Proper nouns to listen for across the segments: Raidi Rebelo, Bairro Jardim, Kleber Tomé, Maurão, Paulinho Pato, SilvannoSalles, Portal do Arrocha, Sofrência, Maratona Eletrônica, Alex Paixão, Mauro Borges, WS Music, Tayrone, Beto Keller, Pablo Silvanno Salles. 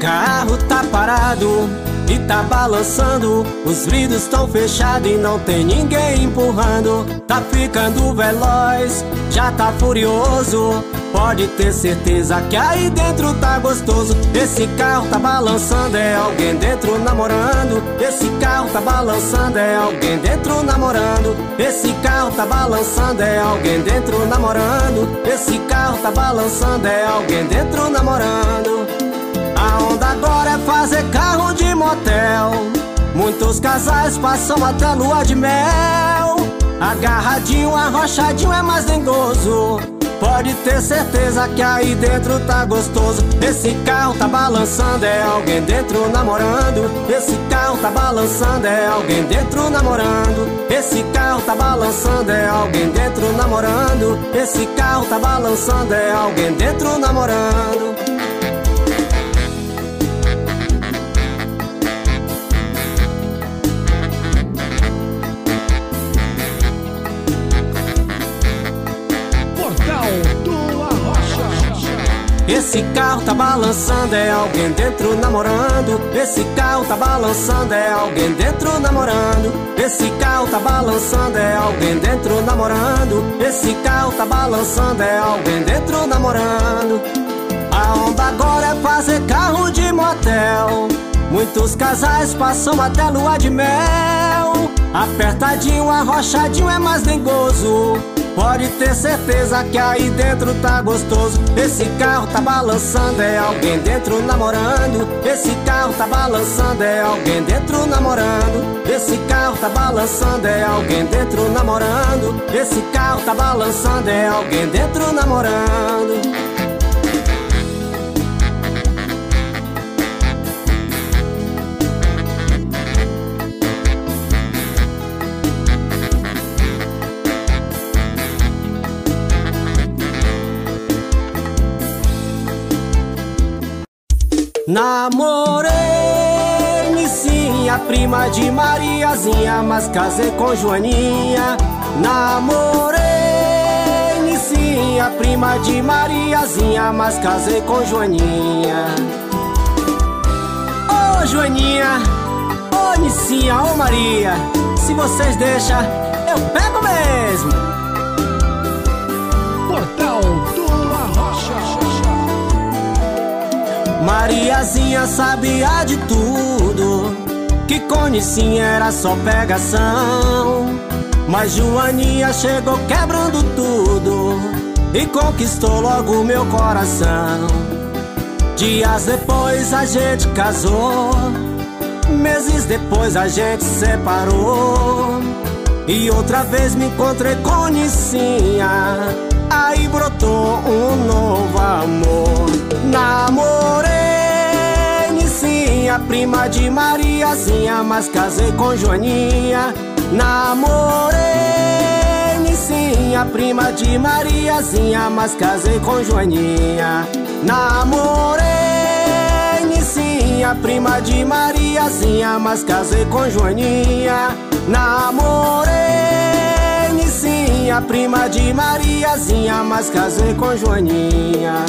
Carro tá parado e tá balançando, os vidros estão fechados e não tem ninguém empurrando. Tá ficando veloz, já tá furioso, pode ter certeza que aí dentro tá gostoso. Esse carro tá balançando, é alguém dentro namorando. Esse carro tá balançando, é alguém dentro namorando. Esse carro tá balançando, é alguém dentro namorando. Esse carro tá balançando, é alguém dentro namorando. A onda agora é fazer carro de motel, muitos casais passam até lua de mel. Agarradinho, arrochadinho é mais dengoso, pode ter certeza que aí dentro tá gostoso. Esse carro tá balançando, é alguém dentro namorando. Esse carro tá balançando, é alguém dentro namorando. Esse carro tá balançando, é alguém dentro namorando. Esse carro tá balançando, é alguém dentro namorando. Esse carro tá balançando, é alguém dentro namorando. Esse carro tá balançando, é alguém dentro namorando. Esse carro tá balançando, é alguém dentro namorando. Esse carro tá balançando, é alguém dentro namorando. A onda agora é fazer carro de motel, muitos casais passam até lua de mel. Apertadinho, arrochadinho é mais dengoso, pode ter certeza que aí dentro tá gostoso. Esse carro tá balançando, é alguém dentro namorando. Esse carro tá balançando, é alguém dentro namorando. Esse carro tá balançando, é alguém dentro namorando. Esse carro tá balançando, é alguém dentro namorando. Namorei Missinha, prima de Mariazinha, mas casei com Joaninha. Namorei Missinha, prima de Mariazinha, mas casei com Joaninha. Ô oh, Joaninha, ô oh, Missinha, ô oh, Maria, se vocês deixam, eu pego mesmo. Portal do Arrocha. Mariazinha sabia de tudo, que com Nicinha era só pegação. Mas Joaninha chegou quebrando tudo e conquistou logo meu coração. Dias depois a gente casou, meses depois a gente separou. E outra vez me encontrei com Nicinha, aí brotou um novo amor. Namorei prima de Mariazinha, mas casei com Joaninha. Namorei Nicinha, prima de Mariazinha, mas casei com Joaninha. Namorei Nicinha, prima de Mariazinha, mas casei com Joaninha. Namorei Nicinha, prima de Mariazinha, mas casei com Joaninha.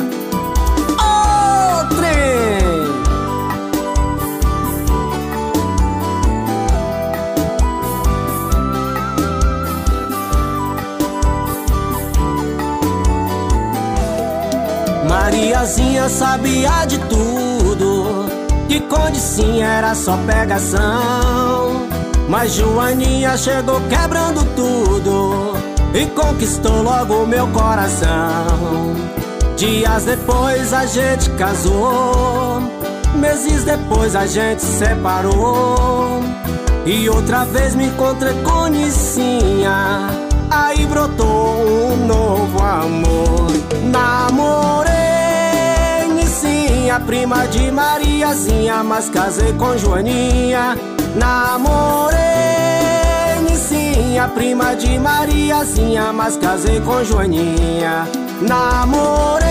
Mariazinha sabia de tudo, que com Nicinha era só pegação. Mas Joaninha chegou quebrando tudo e conquistou logo meu coração. Dias depois a gente casou, meses depois a gente separou. E outra vez me encontrei com Nicinha, aí brotou um novo amor. Namorei prima de Mariazinha, mas casei com Joaninha. Namorei Nicinha, prima de Mariazinha, mas casei com Joaninha. Namorei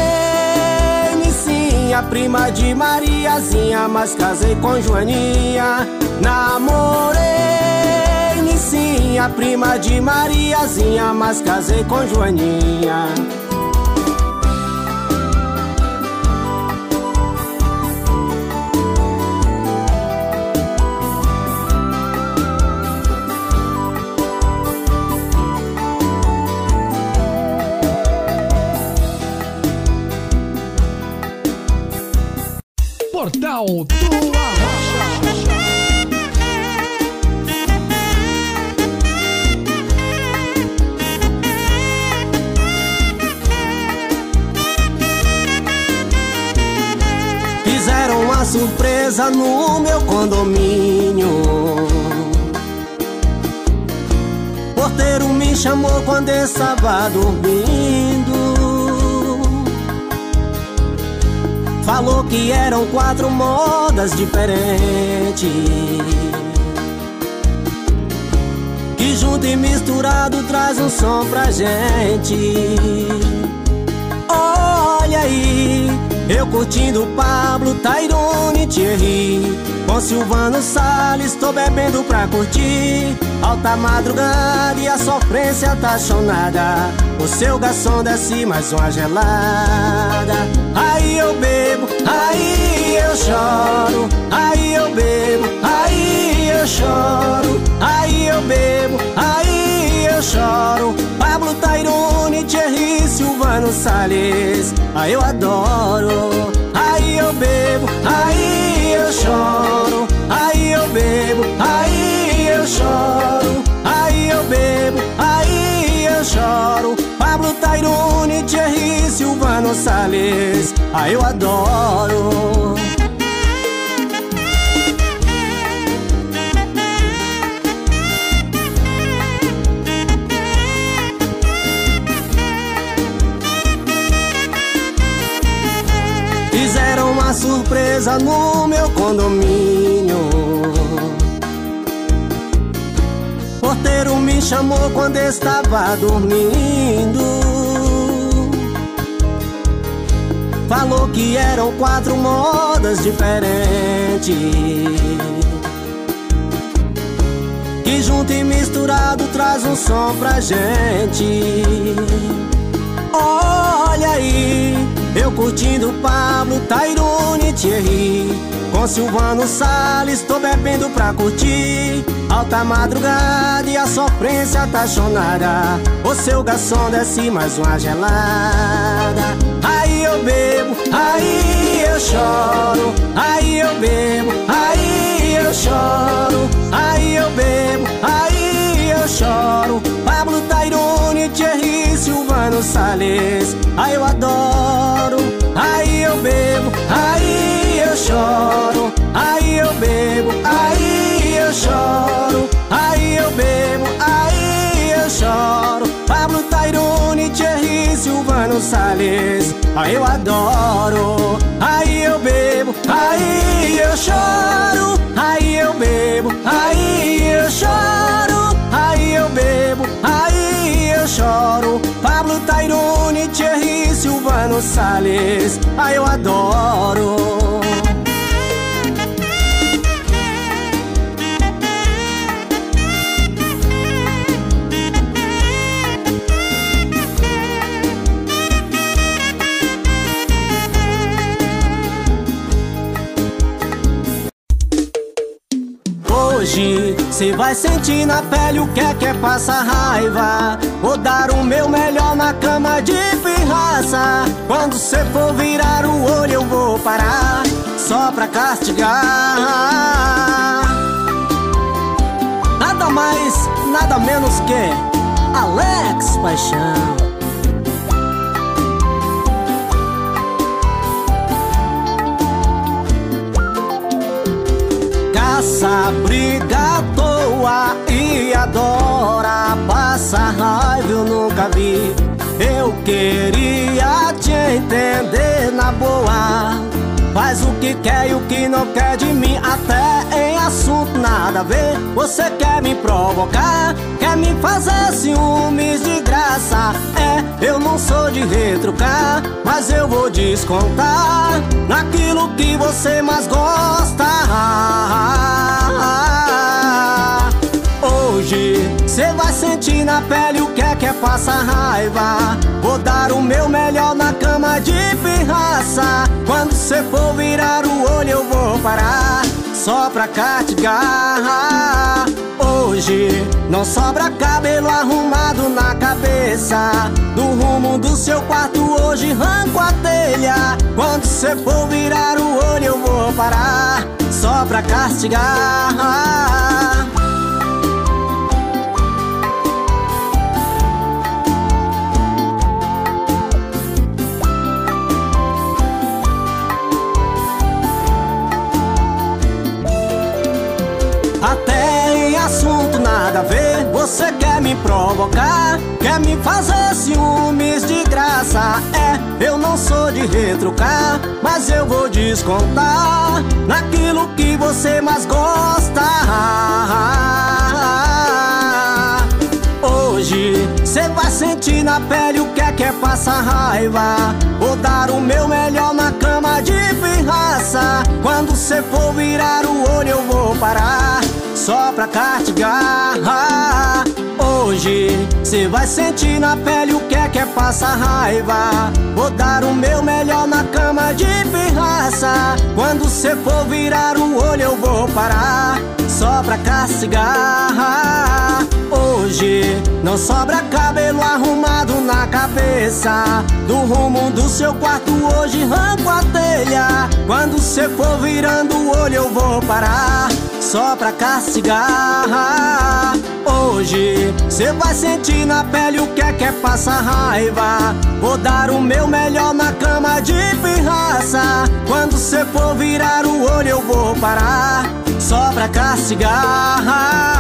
Nicinha, prima de Mariazinha, mas casei com Joaninha. Namorei Nicinha, prima de Mariazinha, mas casei com Joaninha. Portal do Arrocha. Fizeram uma surpresa no meu condomínio. O porteiro me chamou quando eu estava dormindo. Falou que eram 4 modas diferentes, que junto e misturado traz um som pra gente. Olha aí, eu curtindo Pablo, Tayrone, Thierry, com SilvannoSalles, tô bebendo pra curtir. Alta madrugada e a sofrência tá chonada. O seu garçom desce mais uma gelada. Aí eu bebo, aí eu choro. Aí eu bebo, aí eu choro. Aí eu bebo, aí eu choro. Pablo, Tayrone, Thierry, SilvannoSalles, aí eu adoro. Aí eu bebo, aí eu choro. Aí eu bebo, aí eu choro. Aí eu bebo, aí eu choro. Pablo, Tayrone, Thierry, SilvannoSalles, aí eu adoro. Fizeram uma surpresa no meu condomínio. O porteiro me chamou quando eu estava dormindo. Falou que eram 4 modas diferentes, que junto e misturado traz um som pra gente. Olha aí, eu curtindo Pablo, Tayrone, Thierry, com SilvannoSalles, tô bebendo pra curtir. Alta madrugada e a sofrência tá chonada. O seu garçom desce mais uma gelada. Aí eu bebo, aí eu choro. Aí eu bebo, aí eu choro. Aí eu bebo, aí eu choro. Pablo, Tayrone, Thierry, SilvannoSalles, aí eu adoro. Aí eu bebo, aí eu choro. Aí eu bebo, aí eu choro. Aí eu bebo, aí eu choro. Pablo, Tayrone, Thierry, SilvannoSalles, aí eu adoro. Aí eu bebo, aí eu choro. Aí eu bebo, aí eu choro. Aí eu bebo, aí eu choro. Pablo, Tayrone, Thierry, SilvannoSalles, aí eu adoro. Você vai sentir na pele o que é passar raiva. Vou dar o meu melhor na cama de pirraça. Quando cê for virar o olho eu vou parar, só pra castigar. Nada mais, nada menos que Alex Paixão. Caça briga à toa e adora passar raiva, eu nunca vi. Eu queria te entender na boa. Faz o que quer e o que não quer de mim, até em assunto nada a ver. Você quer me provocar, quer me fazer ciúmes de graça. É, eu não sou de retrucar, mas eu vou descontar naquilo que você mais gosta. Hoje você vai sentir na pele o que é passar raiva. Vou dar o meu melhor na cama de pirraça. Quando cê for virar o olho eu vou parar, só pra castigar. Hoje não sobra cabelo arrumado na cabeça. Do rumo do seu quarto hoje arranco a telha. Quando cê for virar o olho eu vou parar, só pra castigar. Até em assunto nada a ver, você quer me provocar, quer me fazer ciúmes de graça. É, eu não sou de retrucar, mas eu vou descontar naquilo que você mais gosta. Hoje você vai sentir na pele o que é passar raiva. Vou dar o meu melhor na cama de pirraça. Quando cê for virar o olho eu vou parar, só pra castigar. Hoje cê vai sentir na pele o que é passar raiva. Vou dar o meu melhor na cama de pirraça. Quando cê for virar o olho eu vou parar, só pra castigar. Hoje não sobra cabelo arrumado na cabeça. Do rumo do seu quarto hoje arranco a telha. Quando cê for virando o olho eu vou parar, só pra castigar. Hoje cê vai sentir na pele o que é passar raiva. Vou dar o meu melhor na cama de pirraça. Quando cê for virar o olho eu vou parar, só pra castigar.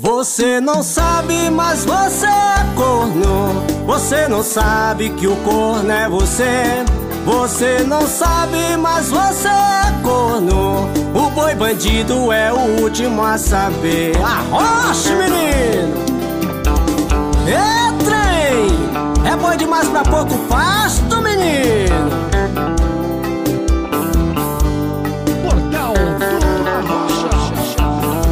Você não sabe, mas você é corno. Você não sabe que o corno é você. Você não sabe, mas você é corno. O boi bandido é o último a saber. Arrocha, menino! Entrei! É boi demais pra pouco pasto, menino!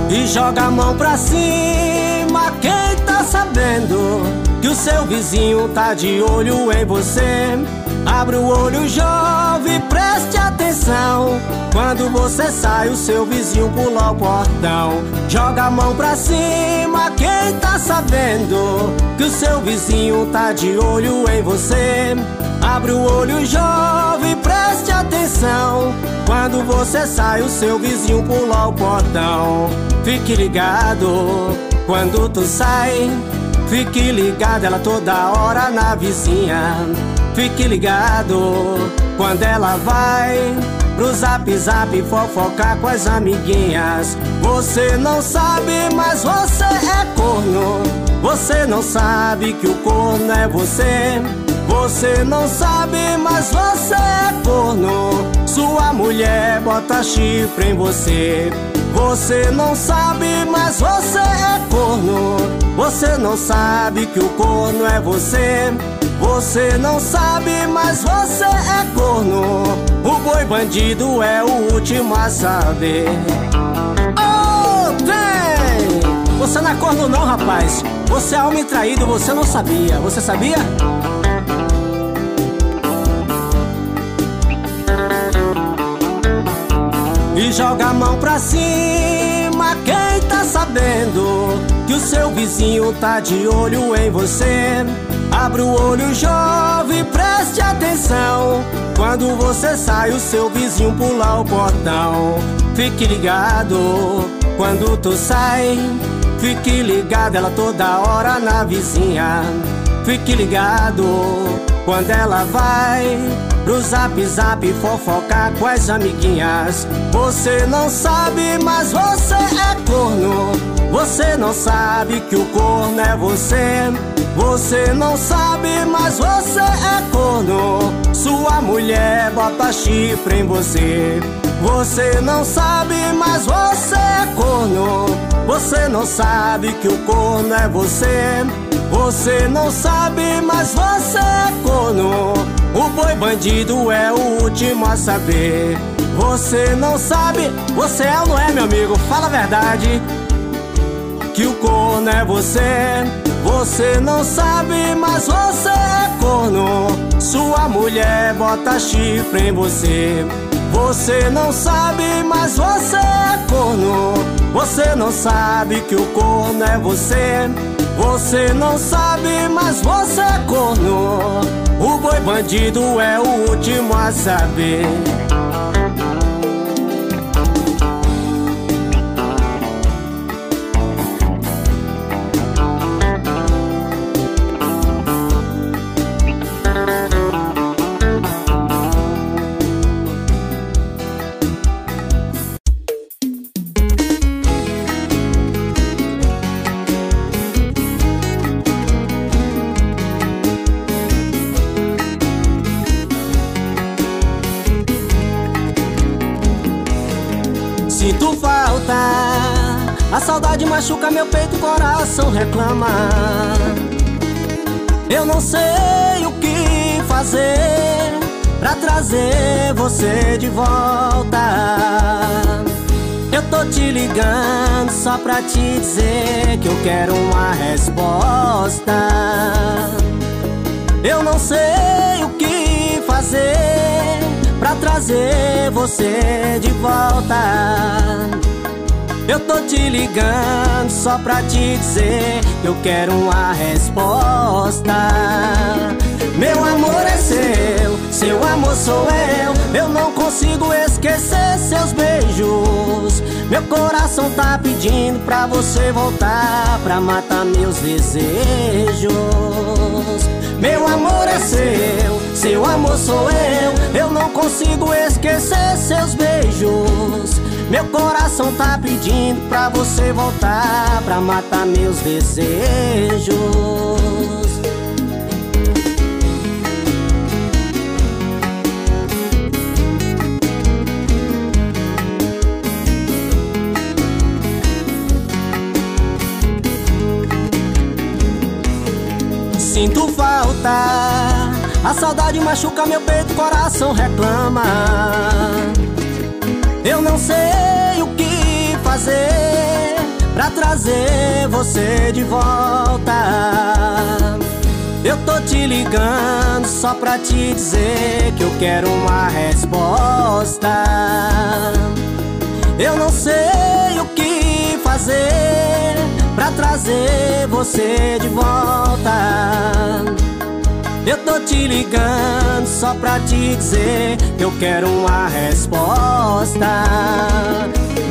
E joga a mão pra cima, quem tá sabendo que o seu vizinho tá de olho em você. Abre o olho, jovem, preste atenção. Quando você sai, o seu vizinho pula o portão. Joga a mão pra cima, quem tá sabendo que o seu vizinho tá de olho em você. Abre o olho, jovem, preste atenção. Quando você sai, o seu vizinho pula o portão. Fique ligado, quando tu sai, fique ligado, ela toda hora na vizinha. Fique ligado, quando ela vai pro zap zap fofocar com as amiguinhas. Você não sabe, mas você é corno. Você não sabe que o corno é você. Você não sabe, mas você é corno. Sua mulher bota chifre em você. Você não sabe, mas você é corno. Você não sabe que o corno é você. Você não sabe, mas você é corno. O boi bandido é o último a saber. Oh, tem! Você não é corno não, rapaz. Você é homem traído, você não sabia. Você sabia? E joga a mão pra cima, quem tá sabendo que o seu vizinho tá de olho em você. Abre o olho, jovem, preste atenção. Quando você sai, o seu vizinho pula o portão. Fique ligado, quando tu sai, fique ligado, ela toda hora na vizinha. Fique ligado, quando ela vai pro zap zap fofocar com as amiguinhas. Você não sabe, mas você é corno. Você não sabe que o corno é você. Você não sabe, mas você é corno. Sua mulher bota chifre em você. Você não sabe, mas você é corno. Você não sabe que o corno é você. Você não sabe, mas você é corno. O boi bandido é o último a saber. Você não sabe, você é ou não é, meu amigo? Fala a verdade, que o corno é você. Você não sabe, mas você é corno. corno, sua mulher bota chifre em você. Você não sabe, mas você é corno. Você não sabe que o corno é você. Você não sabe, mas você é corno. O boi bandido é o último a saber. A saudade machuca meu peito, o coração reclama. Eu não sei o que fazer pra trazer você de volta. Eu tô te ligando só pra te dizer que eu quero uma resposta. Eu não sei o que fazer pra trazer você de volta. Eu tô te ligando só pra te dizer que eu quero uma resposta. Meu amor é seu, seu amor sou eu. Eu não consigo esquecer seus beijos. Meu coração tá pedindo pra você voltar, pra matar meus desejos. Meu amor é seu, seu amor sou eu. Eu não consigo esquecer seus beijos. Meu coração tá pedindo pra você voltar, pra matar meus desejos. Sinto falta, a saudade machuca meu peito, o coração reclama. Eu não sei o que fazer pra trazer você de volta. Eu tô te ligando só pra te dizer que eu quero uma resposta. Eu não sei o que fazer pra trazer você de volta. Eu tô te ligando só pra te dizer que eu quero uma resposta.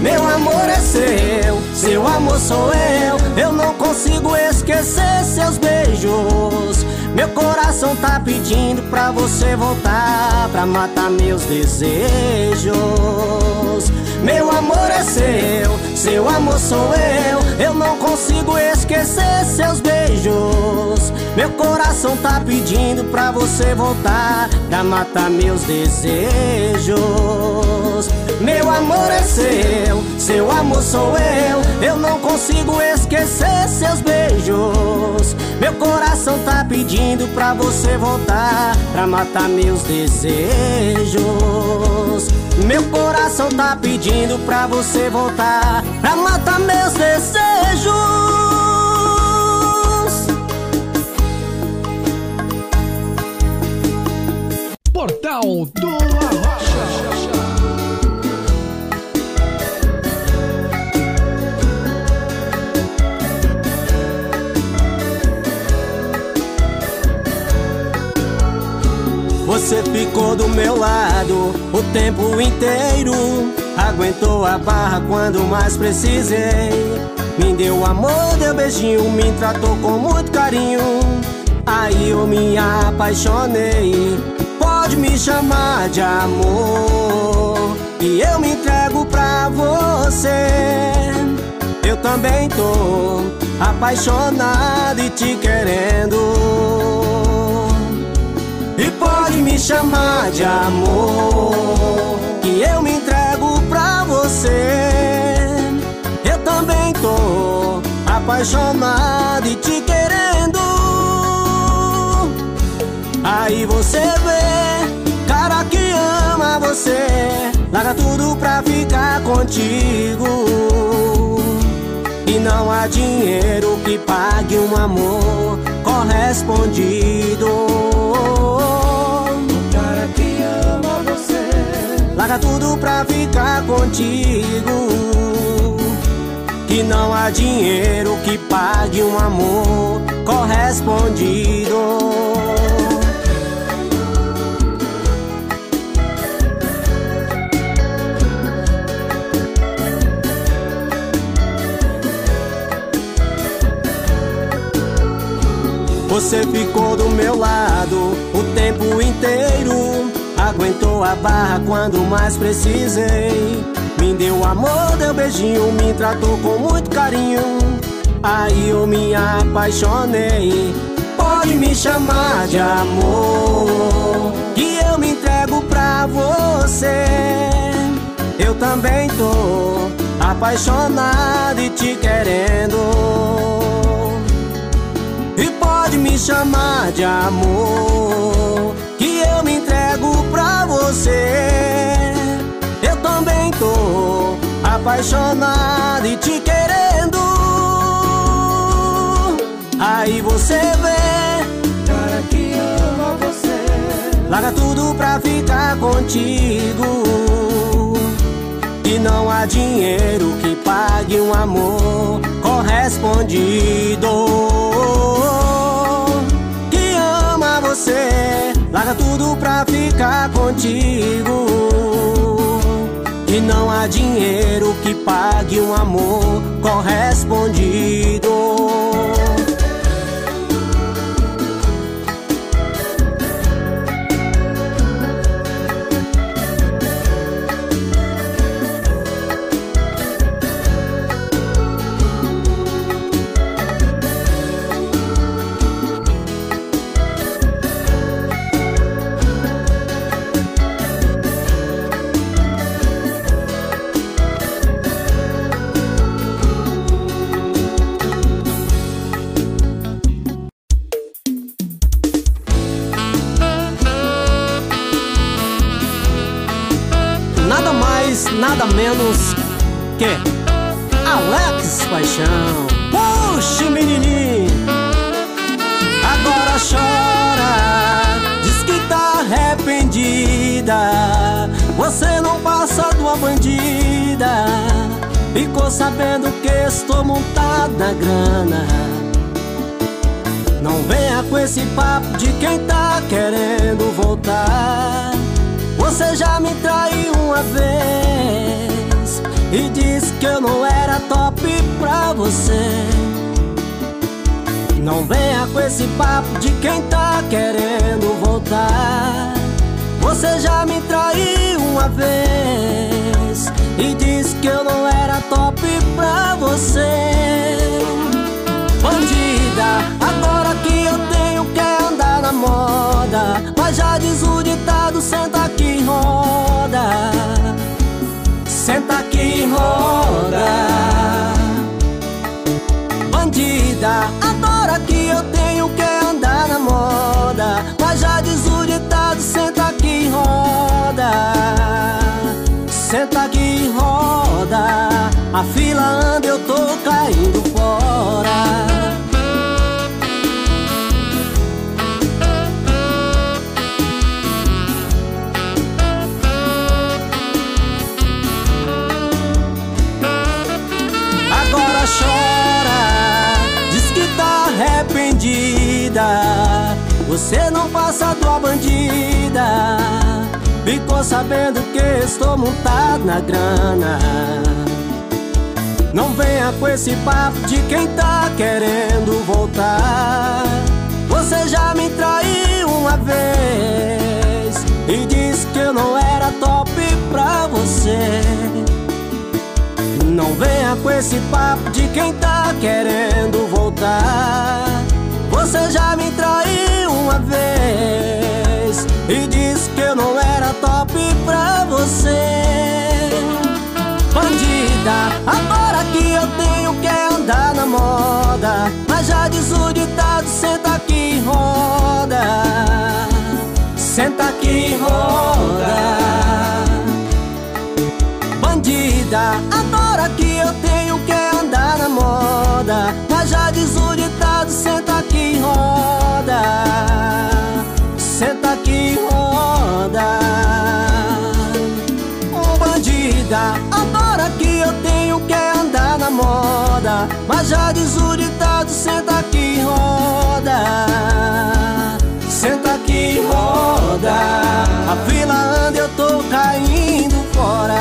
Meu amor é seu, seu amor sou eu. Eu não consigo esquecer seus beijos. Meu coração tá pedindo pra você voltar, pra matar meus desejos. Meu amor é seu, seu amor sou eu. Eu não consigo esquecer seus beijos. Meu coração tá pedindo pra você voltar, pra matar meus desejos. Meu amor é seu, seu amor sou eu. Eu não consigo esquecer seus beijos. Meu coração tá pedindo pra você voltar, pra matar meus desejos. Meu coração tá pedindo pra você voltar, pra matar meus desejos. Portal do Arrocha. Você ficou do meu lado o tempo inteiro, aguentou a barra quando mais precisei. Me deu amor, deu beijinho, me tratou com muito carinho. Aí eu me apaixonei. Pode me chamar de amor, e eu me entrego pra você. Eu também tô apaixonado e te querendo. E pode me chamar de amor, que eu me entrego pra você. Eu também tô apaixonado e te querendo. Aí você vê, cara que ama você, larga tudo pra ficar contigo. E não há dinheiro que pague um amor. correspondido. O cara que ama você larga tudo pra ficar contigo. Que não há dinheiro que pague um amor correspondido. Você ficou do meu lado o tempo inteiro, aguentou a barra quando mais precisei. Me deu amor, deu beijinho, me tratou com muito carinho. Aí eu me apaixonei. Pode me chamar de amor, que eu me entrego pra você. Eu também tô apaixonado e te querendo. Pode me chamar de amor, que eu me entrego pra você. Eu também tô apaixonado e te querendo. Aí você vê, cara que ama você larga tudo pra ficar contigo. E não há dinheiro que pague um amor correspondido. Larga tudo pra ficar contigo. E não há dinheiro que pague um amor correspondido. Nada menos que Alex Paixão. Puxe, menininho, agora chora, diz que tá arrependida. Você não passa de uma bandida. Ficou sabendo que estou montado na grana. Não venha com esse papo de quem tá querendo voltar. Você já me traiu uma vez e disse que eu não era top pra você. Não venha com esse papo de quem tá querendo voltar. Você já me traiu uma vez e disse que eu não era top pra você. Bandida, agora que eu tenho quer andar na moda, mas já diz o ditado, senta aqui e roda. Senta aqui e roda. Bandida, adora que eu tenho que andar na moda, mas já diz o ditado, senta aqui e roda. Senta aqui e roda. A fila anda, eu tô caindo fora. Chora, diz que tá arrependida. Você não passa de uma bandida. Ficou sabendo que estou montado na grana. Não venha com esse papo de quem tá querendo voltar. Você já me traiu uma vez e disse que eu não era top pra você. Não venha com esse papo de quem tá querendo voltar. Você já me traiu uma vez e disse que eu não era top pra você. Bandida, agora que eu tenho que andar na moda, mas já diz o ditado, senta aqui e roda. Senta aqui e roda. Bandida, agora que eu tenho que andar na moda, mas já diz o ditado, senta aqui e roda. senta aqui roda. Oh, bandida, adora que eu tenho que andar na moda, mas já diz o ditado, senta aqui roda. Senta aqui roda, a vila anda, eu tô caindo fora.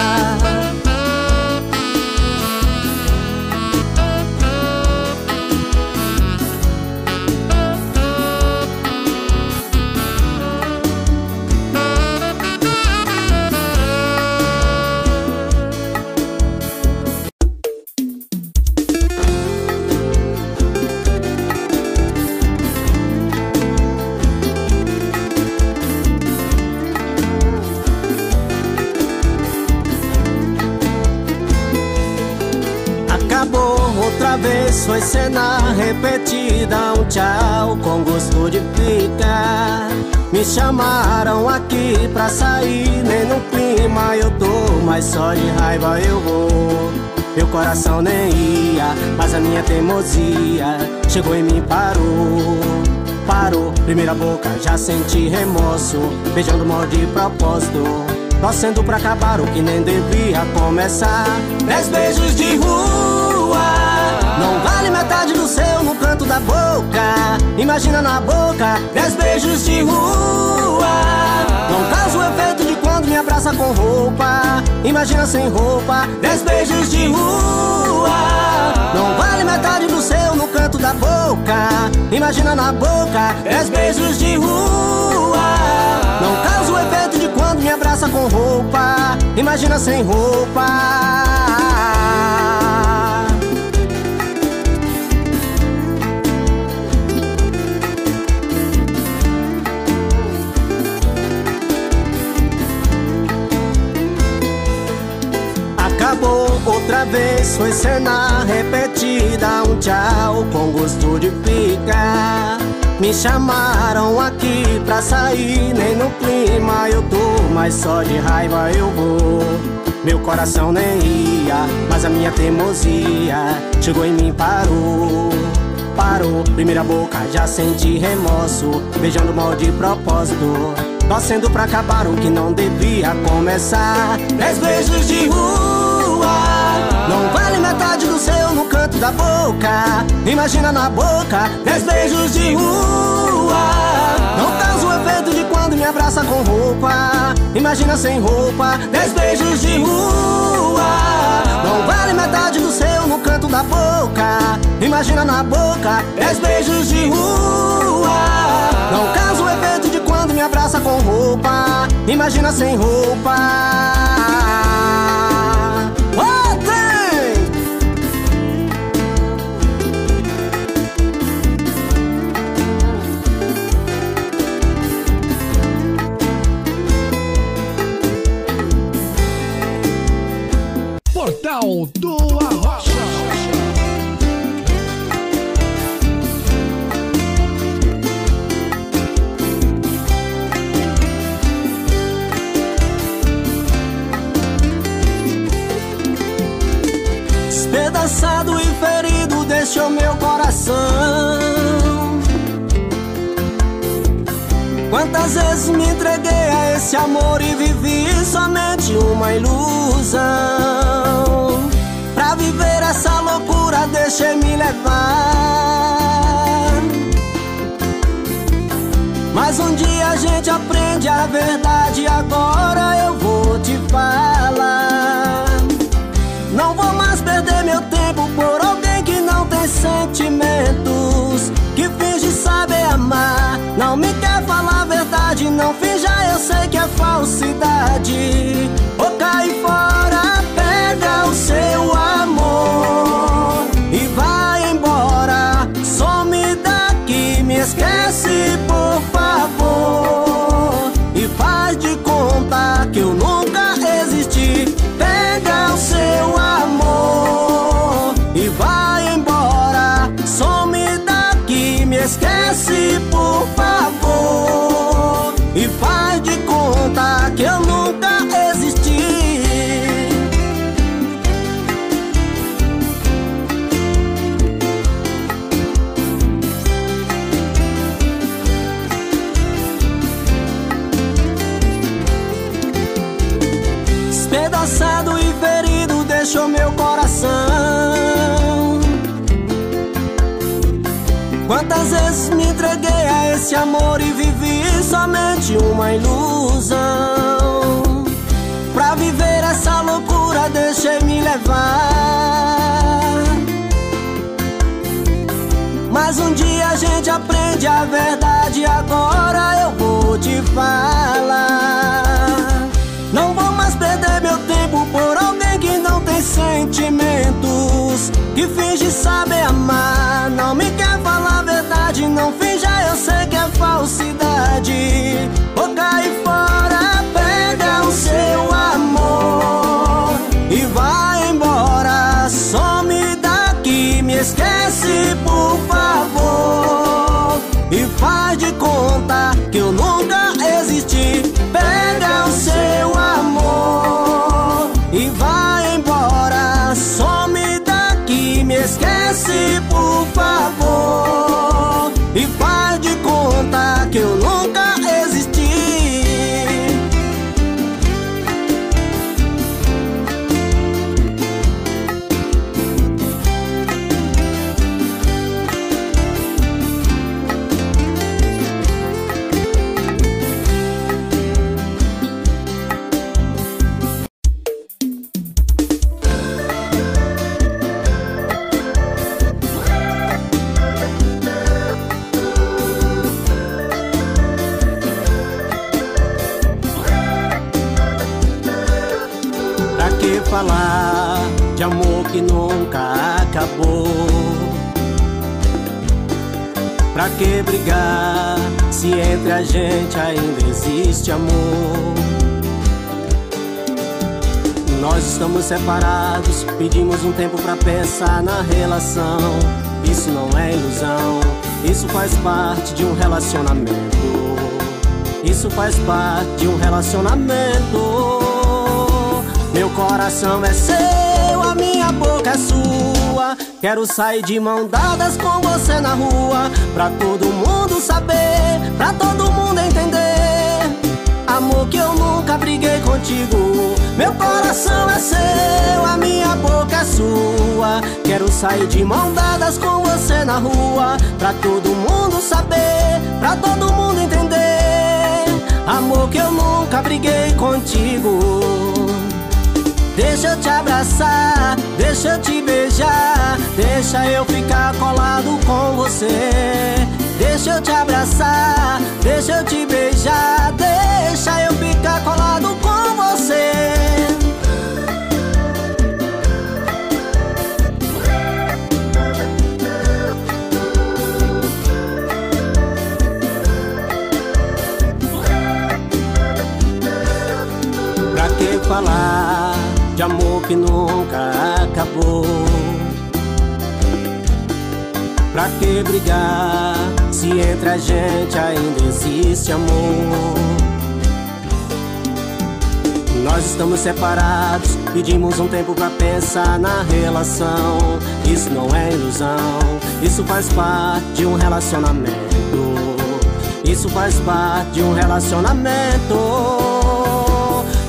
Foi cena repetida, um tchau com gosto de pica. Me chamaram aqui pra sair, nem no clima eu tô, mas só de raiva eu vou. Meu coração nem ia, mas a minha teimosia chegou em mim e parou. Primeira boca já senti remorso, beijando mal de propósito, torcendo pra acabar o que nem devia começar. 10 beijos de rua não vale metade do seu no canto da boca. Imagina na boca, 10 beijos de rua não causa o efeito de quando me abraça com roupa. Imagina sem roupa, 10 beijos de rua não vale metade do seu no canto da boca. Imagina na boca, 10 beijos de rua não causa o efeito de quando me abraça com roupa. Imagina sem roupa. Outra vez foi cena repetida, um tchau com gosto de pica. Me chamaram aqui pra sair, nem no clima eu tô, mas só de raiva eu vou. Meu coração nem ia, mas a minha teimosia chegou em mim e parou. Primeira boca já senti remorso, beijando mal de propósito, torcendo pra acabar o que não devia começar. 10 beijos de rua não vale metade do seu no canto da boca. Imagina na boca, 10 beijos de rua não causa o efeito de quando me abraça com roupa. Imagina sem roupa, 10 beijos de rua não vale metade do seu no canto da boca. Imagina na boca, 10 beijos de rua não causa o efeito de quando me abraça com roupa. Imagina sem roupa. Portal do Arrocha. Despedaçado e ferido deixou meu coração. Quantas vezes me entreguei a esse amor e vivi somente uma ilusão. Pra viver essa loucura deixei me levar, mas um dia a gente aprende a verdade. Agora eu vou te falar, não vou mais perder meu tempo por alguém que não tem sentimentos, que finge saber amar, não me quer falar a verdade, não finja, eu sei que é falsidade. Ou cai fora, pega o seu amor e vai embora, some daqui, me esquece por favor e faz de conta que eu nunca existi. Pega o seu amor e vai embora, some daqui, me esquece por favor e faz de conta que eu nunca existi. coração. Quantas vezes me entreguei a esse amor e vivi somente uma ilusão. Pra viver essa loucura deixei me levar, mas um dia a gente aprende a verdade. Agora eu vou te falar, não vou mais perder meu tempo por alguém que não tem sentimentos, que finge saber amar, não me quer falar a verdade, não finja, eu sei que é falsidade. Vou cair fora, pega o seu amor e vai embora, some daqui, me esquece por favor e faz de conta que eu nunca existi. Pega o seu amor e vai embora, some daqui, me esquece por favor e faz de conta que eu nunca existi. Falar de amor que nunca acabou, pra que brigar se entre a gente ainda existe amor? Nós estamos separados, pedimos um tempo pra pensar na relação. Isso não é ilusão, isso faz parte de um relacionamento. Isso faz parte de um relacionamento. Meu coração é seu, a minha boca é sua. Quero sair de mão dadas com você na rua, pra todo mundo saber, pra todo mundo entender, amor, que eu nunca briguei contigo. Meu coração é seu, a minha boca é sua. Quero sair de mão dadas com você na rua, pra todo mundo saber, pra todo mundo entender, amor, que eu nunca briguei contigo. Deixa eu te abraçar, deixa eu te beijar, deixa eu ficar colado com você. Deixa eu te abraçar, deixa eu te beijar, deixa eu ficar colado com você. Pra que falar de amor que nunca acabou? Pra que brigar se entre a gente ainda existe amor? Nós estamos separados, pedimos um tempo pra pensar na relação. Isso não é ilusão, isso faz parte de um relacionamento. Isso faz parte de um relacionamento.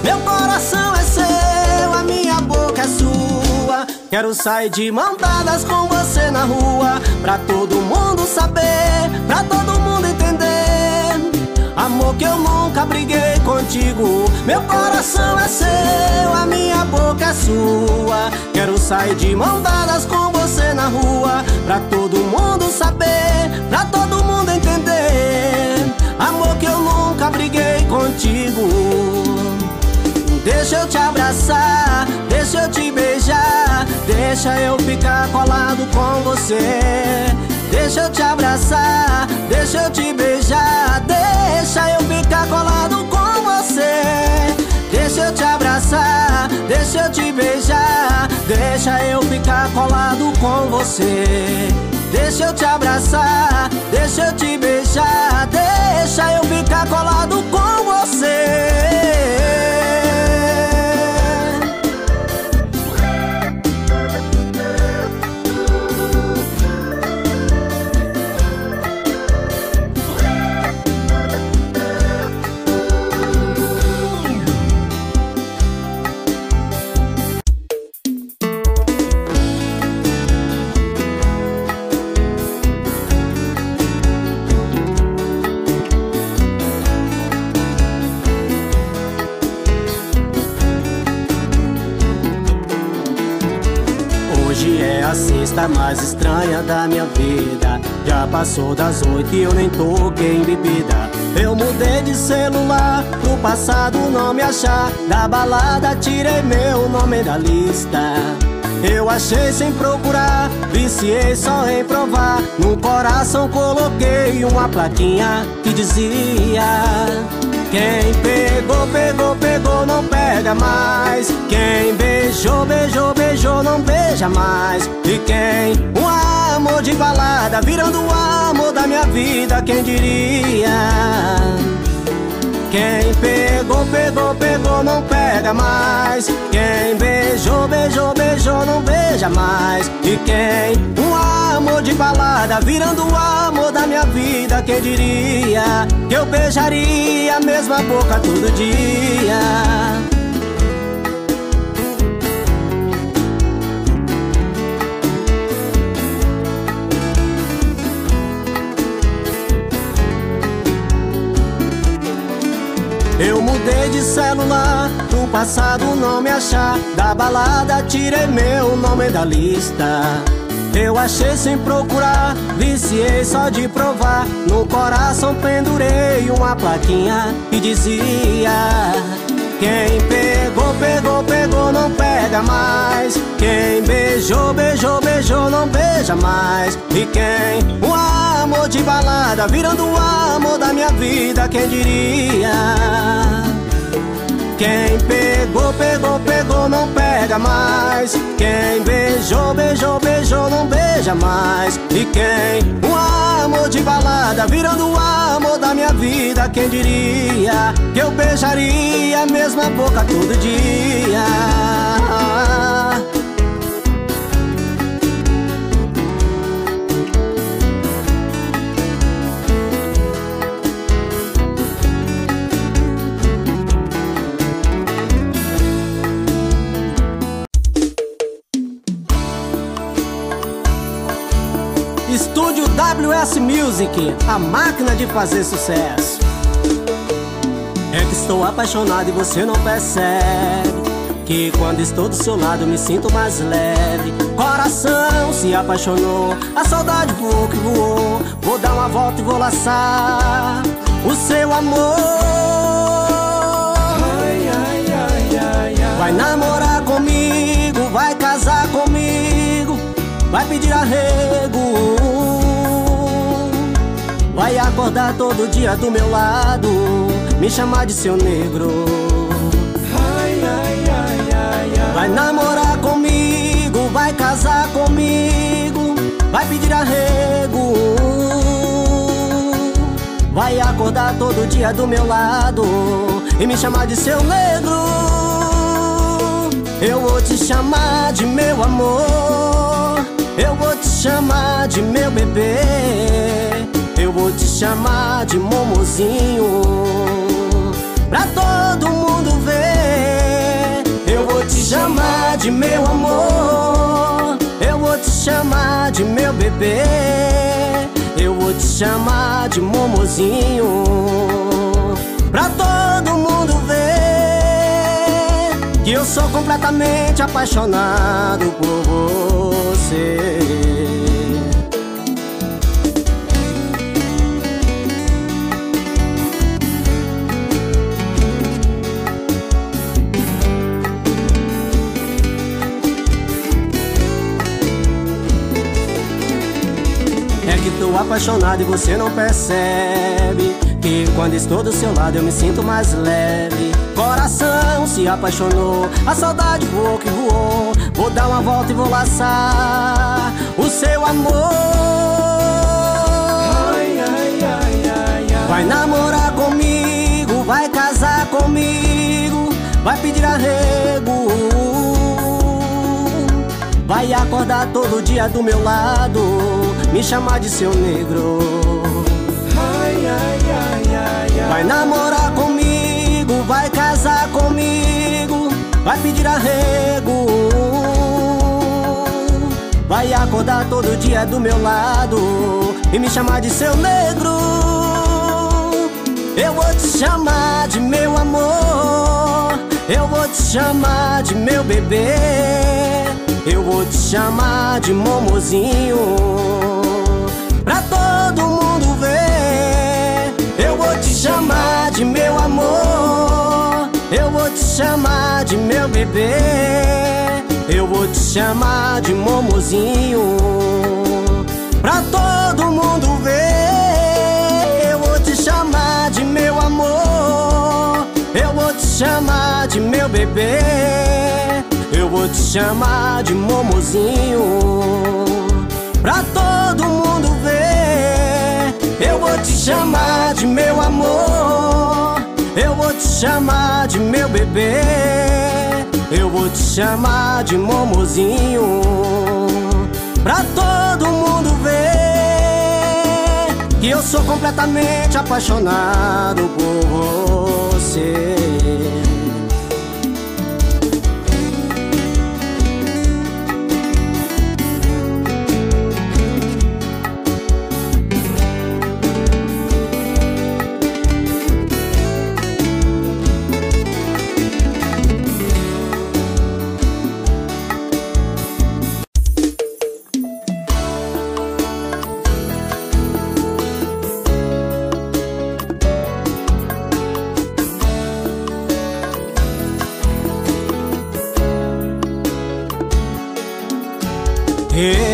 Meu coração é seu, minha boca é sua. Quero sair de mão dadas com você na rua, pra todo mundo saber, pra todo mundo entender, amor, que eu nunca briguei contigo. Meu coração é seu, a minha boca é sua. Quero sair de mão dadas com você na rua, pra todo mundo saber, pra todo mundo entender, amor, que eu nunca briguei contigo. Deixa eu te abraçar, deixa eu te beijar, deixa eu ficar colado com você. Deixa eu te abraçar, deixa eu te beijar, deixa eu ficar colado com você. Deixa eu te abraçar, deixa eu te beijar, deixa eu ficar colado com você. Deixa eu te abraçar, deixa eu te beijar, deixa eu ficar colado com você. a sexta mais estranha da minha vida. Já passou das 8 e eu nem toquei em bebida. Eu mudei de celular, pro passado não me achar. Da balada tirei meu nome da lista. Eu achei sem procurar, viciei só em provar. No coração coloquei uma plaquinha que dizia: quem pegou, pegou, pegou, não pega mais. Quem beijou, beijou, beijou, não beija mais. E quem o amor de balada, virando o amor da minha vida, quem diria? Quem pegou, pegou, pegou, não pega mais. Quem beijou, beijou, beijou, não beija mais. E quem o amor de balada, virando o amor da minha vida, quem diria que eu beijaria a mesma boca todo dia? Eu mudei de celular, pro passado não me achar. Da balada tirei meu nome da lista. Eu achei sem procurar, viciei só de provar. No coração pendurei uma plaquinha que dizia: quem pegou, pegou, pegou, não pega mais. Quem beijou, beijou, beijou, não beija mais. E quem o amor de balada, virando o amor da minha vida, quem diria? Quem pegou, pegou, pegou, não pega mais. Quem beijou, beijou, beijou, não beija mais. E quem o amor de balada, virando o amor da minha vida, quem diria que eu beijaria a mesma boca todo dia? Estúdio WS Music, a máquina de fazer sucesso. É que estou apaixonado e você não percebe que quando estou do seu lado me sinto mais leve. Coração se apaixonou, a saudade voou que voou. Vou dar uma volta e vou laçar o seu amor. Ai, ai, ai, ai, ai. Vai namorar comigo, vai casar comigo, vai pedir arrego, vai acordar todo dia do meu lado, me chamar de seu negro. Ai, ai, ai, ai, ai. Vai namorar comigo, vai casar comigo, vai pedir arrego, vai acordar todo dia do meu lado e me chamar de seu negro. Eu vou te chamar de meu amor, eu vou te chamar de meu bebê, eu vou te chamar de momozinho pra todo mundo ver. Eu vou te chamar de meu amor, eu vou te chamar de meu bebê, eu vou te chamar de momozinho pra todo mundo ver que eu sou completamente apaixonado por você. Estou apaixonado e você não percebe que quando estou do seu lado eu me sinto mais leve. Coração se apaixonou, a saudade voou que voou. Vou dar uma volta e vou laçar o seu amor. Ai, ai, ai, ai, ai. Vai namorar comigo, vai casar comigo, vai pedir arrego, vai acordar todo dia do meu lado, me chamar de seu negro. Ai, ai, ai, ai, ai. Vai namorar comigo, vai casar comigo, vai pedir arrego, vai acordar todo dia do meu lado e me chamar de seu negro. Eu vou te chamar de meu amor, eu vou te chamar de meu bebê, eu vou te chamar de Momozinho, pra todo mundo ver. Eu vou te chamar de meu amor, eu vou te chamar de meu bebê, eu vou te chamar de Momozinho, pra todo mundo ver. Eu vou te chamar de meu amor, eu vou te chamar de meu bebê, eu vou te chamar de Momozinho, pra todo mundo ver. Eu vou te chamar de meu amor, eu vou te chamar de meu bebê, eu vou te chamar de Momozinho, pra todo mundo ver que eu sou completamente apaixonado por você.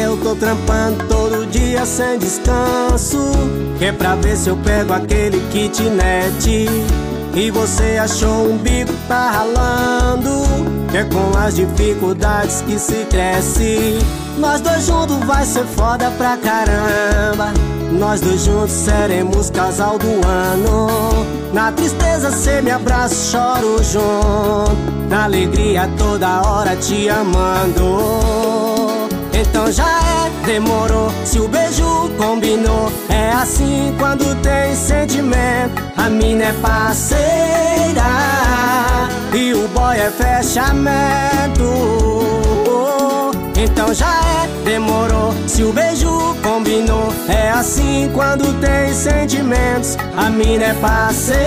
Eu tô trampando todo dia sem descanso, que é pra ver se eu pego aquele kitnet. E você achou um bico, tá ralando, que é com as dificuldades que se cresce. Nós dois juntos vai ser foda pra caramba, nós dois juntos seremos casal do ano. Na tristeza cê me abraça, choro junto, na alegria toda hora te amando. Então já é, demorou, se o beijo combinou. É assim quando tem sentimento. A mina é parceira e o boy é fechamento. Então já é, demorou, se o beijo combinou. É assim quando tem sentimentos. A mina é parceira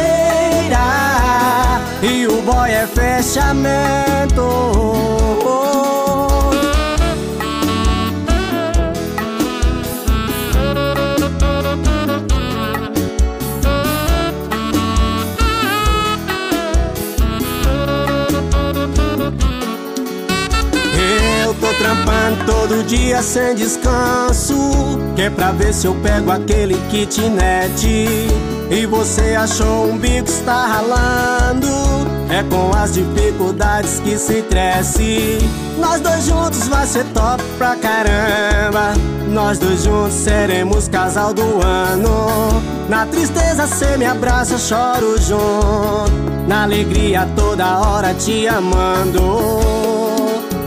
e o boy é fechamento. Trampando todo dia sem descanso, que é pra ver se eu pego aquele kitnet. E você achou um bico, está ralando, é com as dificuldades que se cresce. Nós dois juntos vai ser top pra caramba, nós dois juntos seremos casal do ano. Na tristeza cê me abraça, eu choro junto, na alegria toda hora te amando.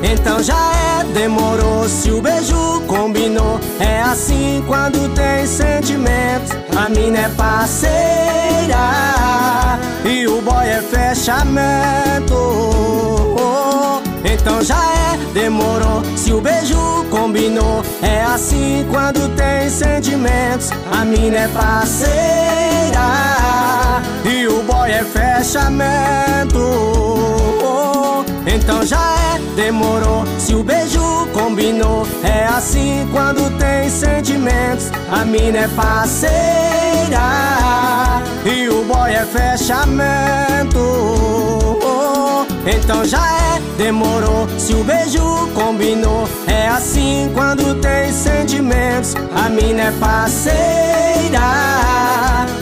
Então já é, demorou, se o beijo combinou. É assim quando tem sentimento. A mina é parceira e o boy é fechamento. Então já é, demorou, se o beijo combinou. É assim quando tem sentimentos. A mina é parceira e o boy é fechamento. Então já é, demorou, se o beijo combinou. É assim quando tem sentimentos. A mina é parceira e o boy é fechamento. Então já é, demorou, se o beijo combinou. É assim quando tem sentimentos. A mina é parceira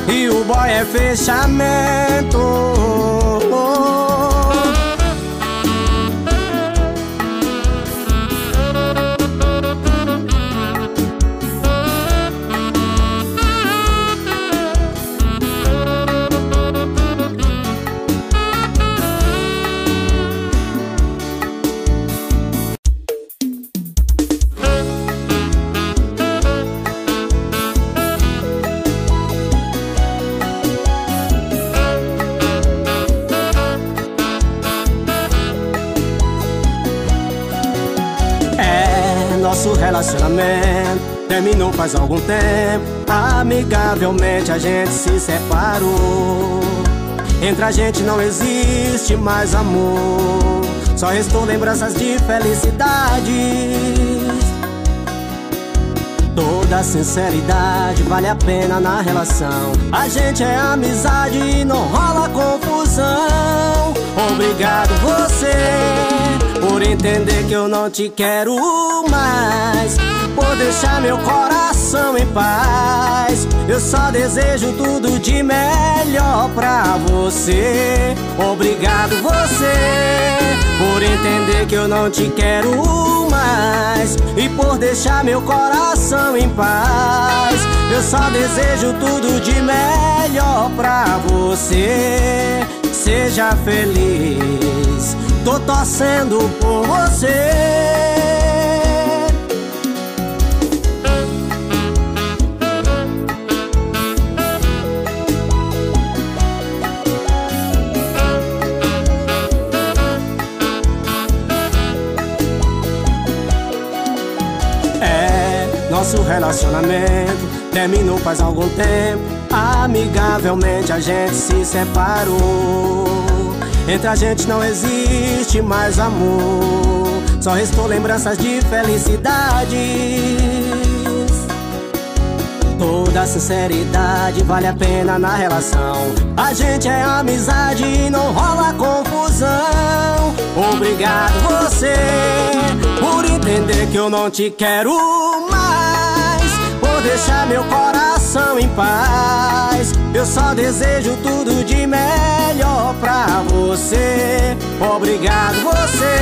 e o boy é fechamento. Terminou faz algum tempo, amigavelmente a gente se separou. Entre a gente não existe mais amor, Só restam lembranças de felicidades. Toda sinceridade vale a pena na relação. A gente é amizade e não rola confusão. Obrigado você por entender que eu não te quero mais, por deixar meu coração em paz. Eu só desejo tudo de melhor pra você. Obrigado você por entender que eu não te quero mais, e por deixar meu coração em paz. Eu só desejo tudo de melhor pra você. Seja feliz, tô torcendo por você. Nosso relacionamento terminou faz algum tempo. Amigavelmente a gente se separou. Entre a gente não existe mais amor. Só restou lembranças de felicidades. Toda sinceridade vale a pena na relação. A gente é amizade e não rola confusão. Obrigado você por entender que eu não te quero mais, deixar meu coração em paz. Eu só desejo tudo de melhor pra você. Obrigado você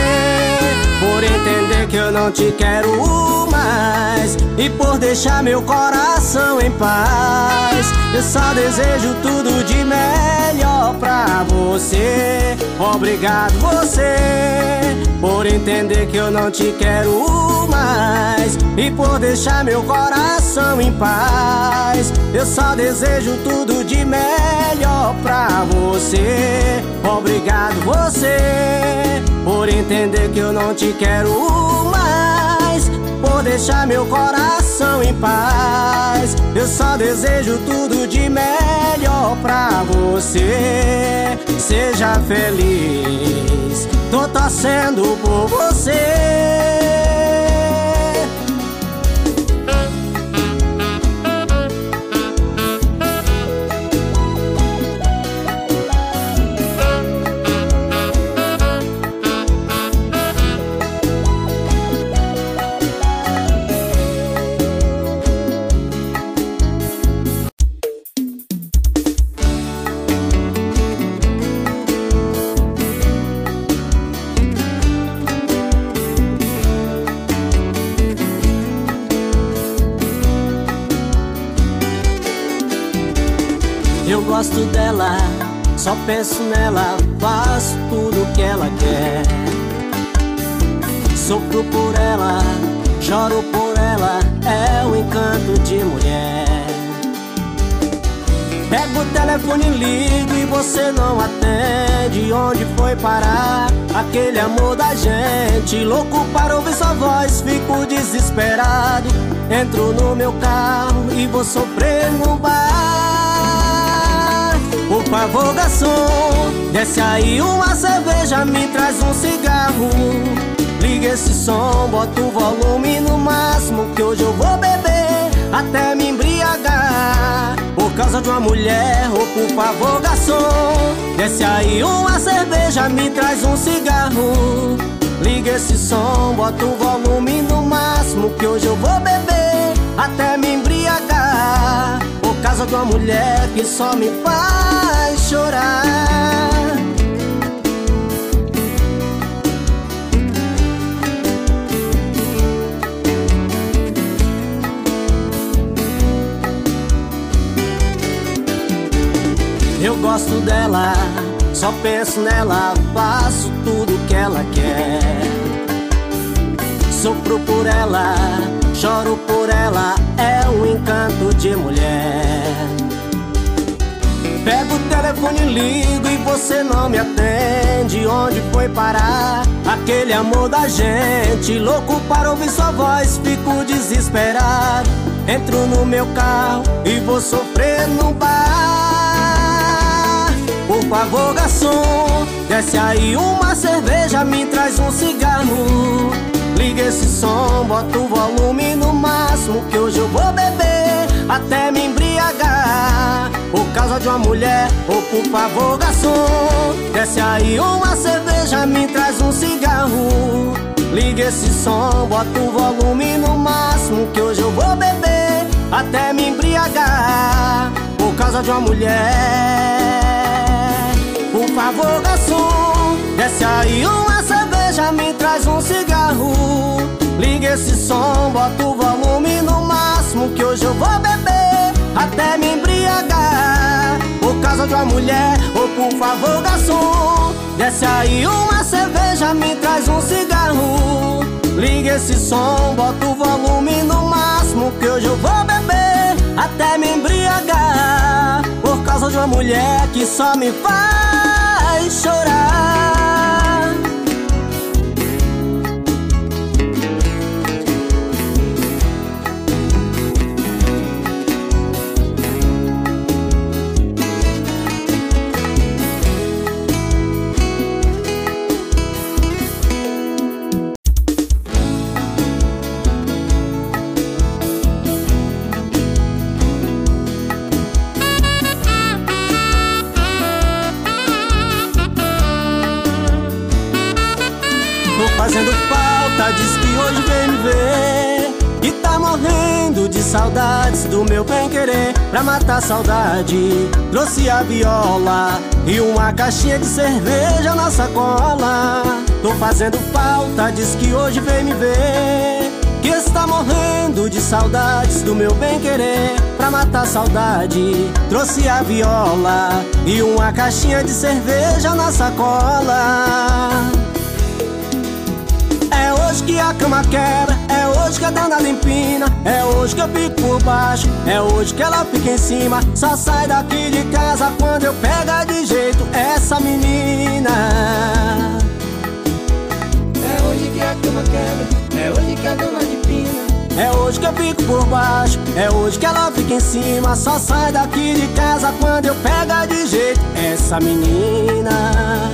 por entender que eu não te quero mais, e por deixar meu coração em paz. Eu só desejo tudo de melhor pra você. Obrigado você por entender que eu não te quero mais, e por deixar meu coração em paz. Eu só desejo tudo de melhor pra você. Obrigado você por entender que eu não te quero mais, por deixar meu coração em paz. Eu só desejo tudo de melhor pra você. Seja feliz, tô torcendo por você. Gosto dela, só penso nela, faço tudo o que ela quer. Sofro por ela, choro por ela, é o encanto de mulher. Pego o telefone, ligo e você não atende. Onde foi parar aquele amor da gente? Louco para ouvir sua voz, fico desesperado. Entro no meu carro e vou sofrer no bar. Por favor, garçom, desce aí uma cerveja, me traz um cigarro. Liga esse som, bota o volume no máximo, que hoje eu vou beber até me embriagar. Por causa de uma mulher, oh, por favor, garçom, desce aí uma cerveja, me traz um cigarro. Liga esse som, bota o volume no máximo, que hoje eu vou beber até me embriagar. Por causa de uma mulher que só me faz chorar. Eu gosto dela, só penso nela, faço tudo que ela quer. Sofro por ela, choro por ela, é um encanto de mulher. Pego o telefone, ligo e você não me atende. Onde foi parar aquele amor da gente? Louco para ouvir sua voz, fico desesperado. Entro no meu carro e vou sofrer no bar. Por favor, garçom, desce aí uma cerveja, me traz um cigarro. Liga esse som, bota o volume no máximo, que hoje eu vou beber até me embriagar. Por causa de uma mulher, ou por favor, garçom, desce aí uma cerveja, me traz um cigarro. Liga esse som, bota o volume no máximo, que hoje eu vou beber até me embriagar. Por causa de uma mulher, por favor, garçom, desce aí uma cerveja, me traz um cigarro. Liga esse som, bota o volume no máximo, que hoje eu vou beber até me embriagar. Por causa de uma mulher, ou por favor, garçom, desce aí uma cerveja, me traz um cigarro. Liga esse som, bota o volume no máximo, que hoje eu vou beber até me embriagar. Por causa de uma mulher que só me faz chorar. Fazendo falta, diz que hoje vem me ver, e tá morrendo de saudades do meu bem querer. Pra matar a saudade, trouxe a viola e uma caixinha de cerveja na sacola. Tô fazendo falta, diz que hoje vem me ver, que está morrendo de saudades do meu bem querer. Pra matar a saudade, trouxe a viola e uma caixinha de cerveja na sacola. É hoje que a cama quebra, é hoje que a danada empina, é hoje que eu fico por baixo, é hoje que ela fica em cima. Só sai daqui de casa quando eu pego de jeito essa menina. É hoje que a cama quebra, é hoje que a danada empina, é hoje que eu fico por baixo, é hoje que ela fica em cima. Só sai daqui de casa quando eu pego de jeito essa menina.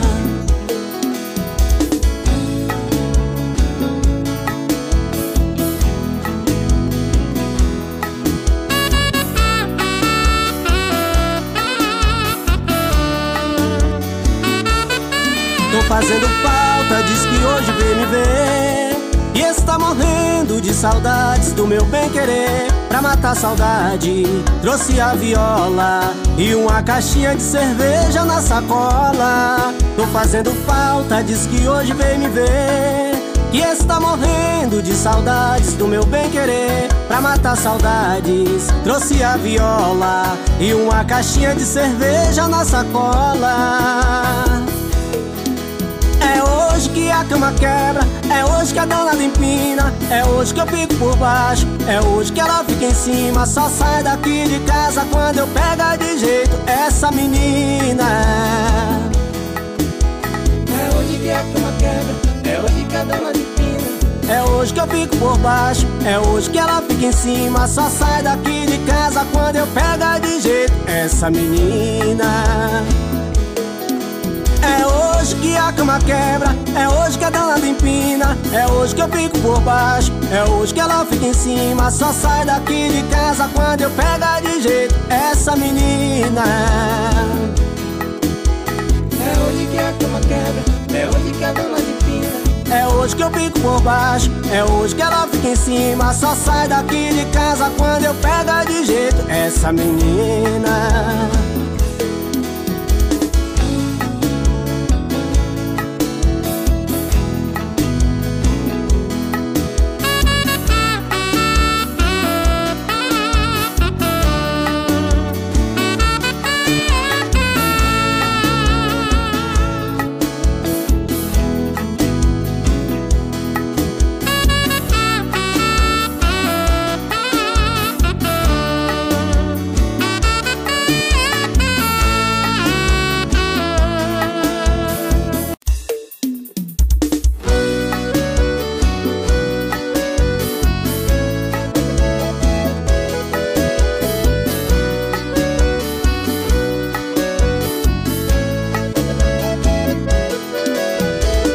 Fazendo falta, diz que hoje vem me ver, e está morrendo de saudades do meu bem querer. Pra matar a saudade, trouxe a viola e uma caixinha de cerveja na sacola. Tô fazendo falta, diz que hoje vem me ver, e está morrendo de saudades do meu bem querer. Pra matar saudades, trouxe a viola e uma caixinha de cerveja na sacola. É hoje que a cama quebra, é hoje que a danada empina, é hoje que eu fico por baixo, é hoje que ela fica em cima. Só sai daqui de casa quando eu pego de jeito essa menina. É hoje que a cama quebra, é hoje que a danada empina, é hoje que eu fico por baixo, é hoje que ela fica em cima. Só sai daqui de casa quando eu pego de jeito essa menina. É hoje que a cama quebra, é hoje que a danada empina, é hoje que eu fico por baixo, é hoje que ela fica em cima. Só sai daqui de casa quando eu pego de jeito essa menina. É hoje que a cama quebra, é hoje que a danada empina, é hoje que eu fico por baixo, é hoje que ela fica em cima. Só sai daqui de casa quando eu pego de jeito essa menina.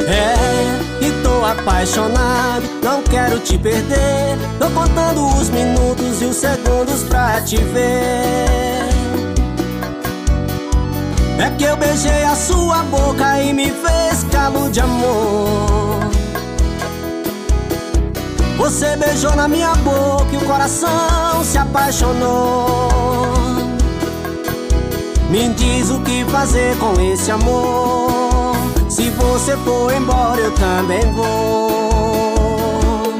É, e tô apaixonado, não quero te perder. Tô contando os minutos e os segundos pra te ver. É que eu beijei a sua boca e me fez cabo de amor. Você beijou na minha boca e o coração se apaixonou. Me diz o que fazer com esse amor. Se você for embora, eu também vou.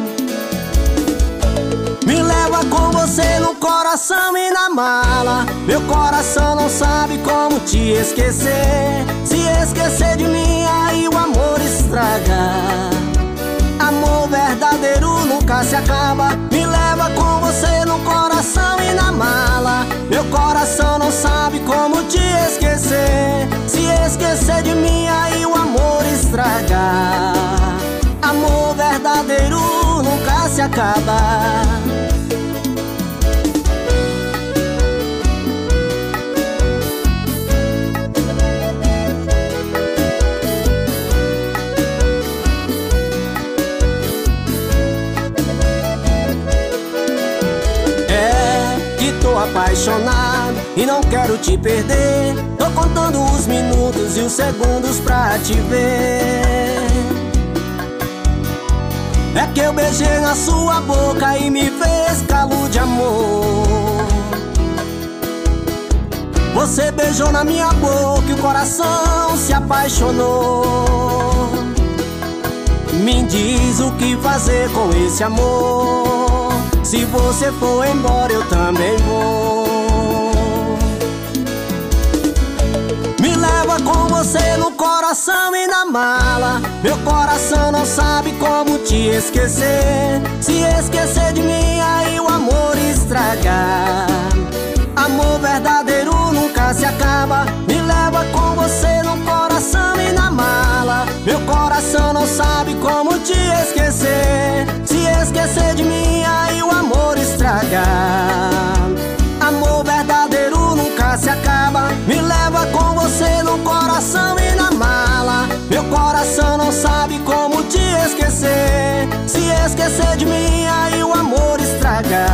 Me leva com você no coração e na mala. Meu coração não sabe como te esquecer. Se esquecer de mim, aí o amor estraga. Amor verdadeiro nunca se acaba. Me leva com você no coração e na mala. Meu coração não sabe como te esquecer. Se esquecer de mim, aí o amor estraga. Amor verdadeiro nunca se acaba. Apaixonado e não quero te perder. Tô contando os minutos e os segundos pra te ver. É que eu beijei na sua boca e me fez calo de amor. Você beijou na minha boca e o coração se apaixonou. Me diz o que fazer com esse amor. Se você for embora, eu também vou. Me leva com você no coração e na mala. Meu coração não sabe como te esquecer. Se esquecer de mim, aí o amor estraga. Amor verdadeiro nunca se acaba. Me leva com você no coração e na mala. Meu coração não sabe como te esquecer. Se esquecer de mim, aí o amor estraga. Amor verdadeiro nunca se acaba. Me leva com você no coração e na mala. Meu coração não sabe como te esquecer. Se esquecer de mim, aí o amor estraga.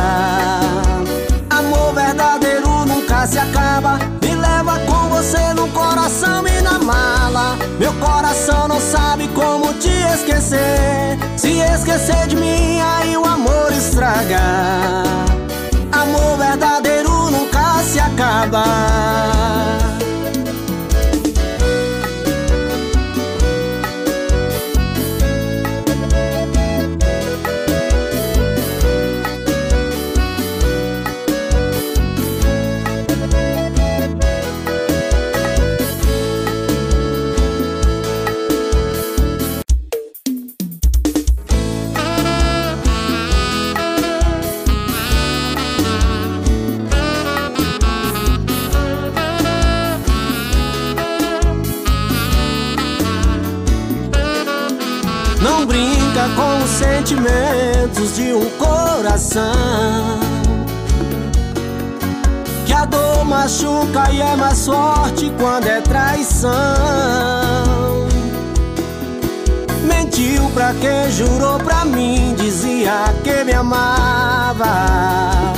Amor verdadeiro nunca se acaba. Me leva com você no coração e na mala. Meu coração não sabe como te esquecer. Se esquecer de mim, aí o amor estraga. Amor verdadeiro nunca se acaba. Sentimentos de um coração que a dor machuca e é mais forte quando é traição. Mentiu pra quem jurou pra mim, dizia que me amava,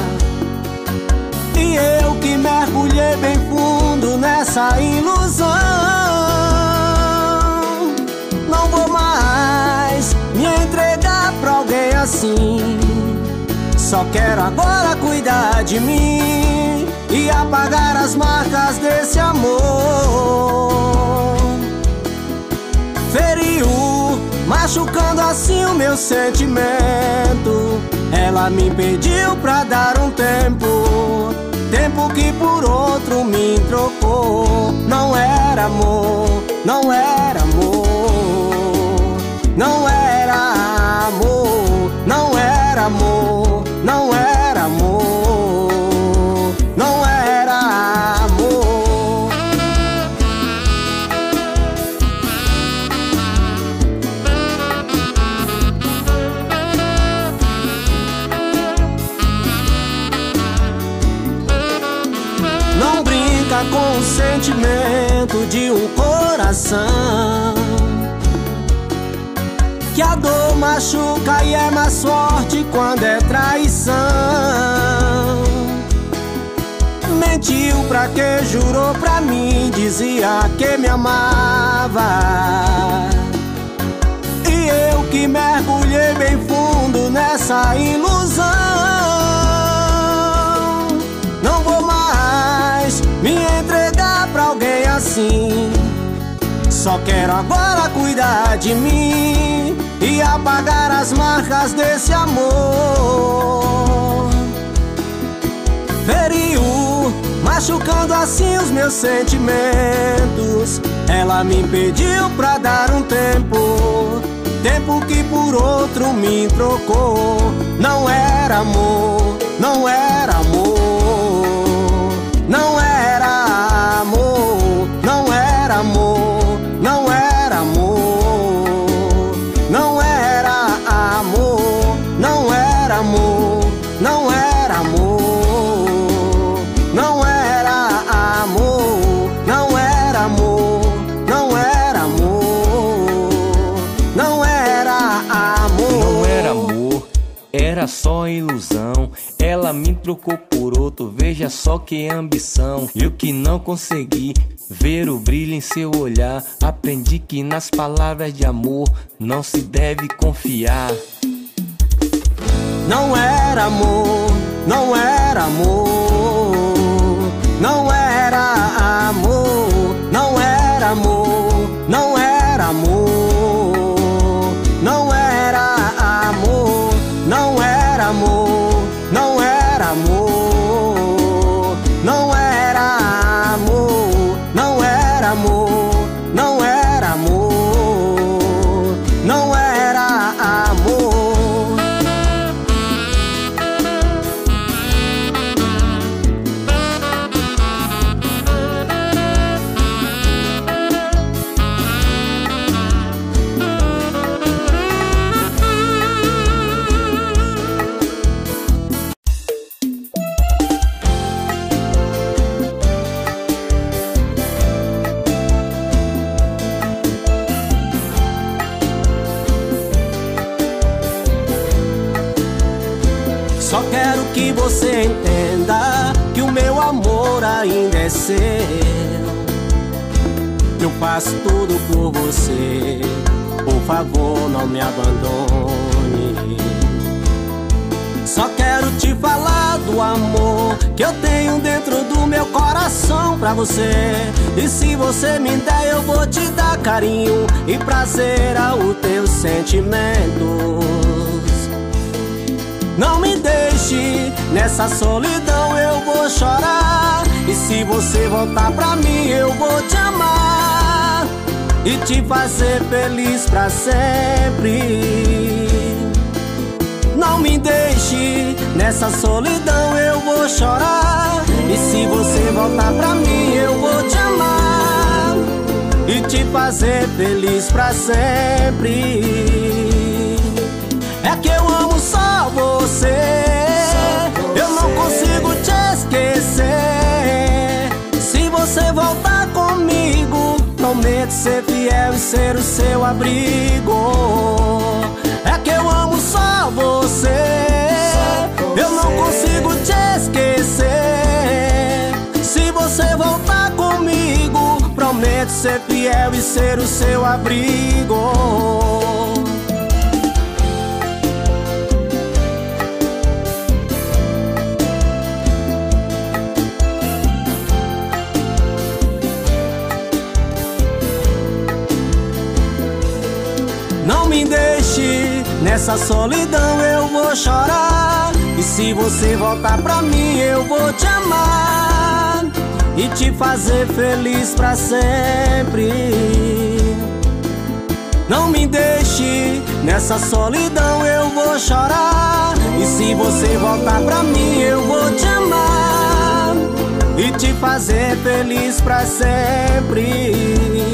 e eu que mergulhei bem fundo nessa ilusão. Não vou mais me entregar pra alguém assim. Só quero agora cuidar de mim e apagar as marcas desse amor. Feriu, machucando assim o meu sentimento. Ela me pediu pra dar um tempo, tempo que por outro me trocou. Não era amor, não era amor, não era amor, não era amor, não era amor, não era amor. Não brinca com o sentimento de um coração que a dor machuca e é mais forte quando é traição. Mentiu pra que jurou pra mim, dizia que me amava, e eu que mergulhei bem fundo nessa ilusão. Não vou mais me entregar pra alguém assim, só quero agora cuidar de mim e apagar as marcas desse amor. Feriu, machucando assim os meus sentimentos. Ela me pediu pra dar um tempo, tempo que por outro me trocou. Não era amor, não era amor, não era amor, não era amor, não era amor, não era amor, não era amor, não era amor, não era amor, não era amor, não era amor, não era amor, não era amor, era só ilusão. Ela me trocou por outro, veja só que ambição. E o que não consegui ver o brilho em seu olhar, aprendi que nas palavras de amor não se deve confiar. Não era amor, não era amor, não era amor, não era amor, não era amor, não era amor, não era amor, não era amor, não era amor, não era amor, não era amor, não era amor. Só quero que você entenda que o meu amor ainda é seu. Eu faço tudo por você, por favor não me abandone. Só quero te falar do amor que eu tenho dentro do meu coração pra você. E se você me der, eu vou te dar carinho e prazer aos teus sentimentos. Não me deixe, nessa solidão eu vou chorar. E se você voltar pra mim, eu vou te amar e te fazer feliz pra sempre. Não me deixe, nessa solidão eu vou chorar. E se você voltar pra mim, eu vou te amar e te fazer feliz pra sempre. É que eu amo só você, eu não consigo te esquecer. Se você voltar comigo, prometo ser fiel e ser o seu abrigo. É que eu amo só você, eu não consigo te esquecer. Se você voltar comigo, prometo ser fiel e ser o seu abrigo. Não me deixe, nessa solidão eu vou chorar. E se você voltar pra mim, eu vou te amar e te fazer feliz pra sempre. Não me deixe, nessa solidão eu vou chorar. E se você voltar pra mim, eu vou te amar e te fazer feliz pra sempre.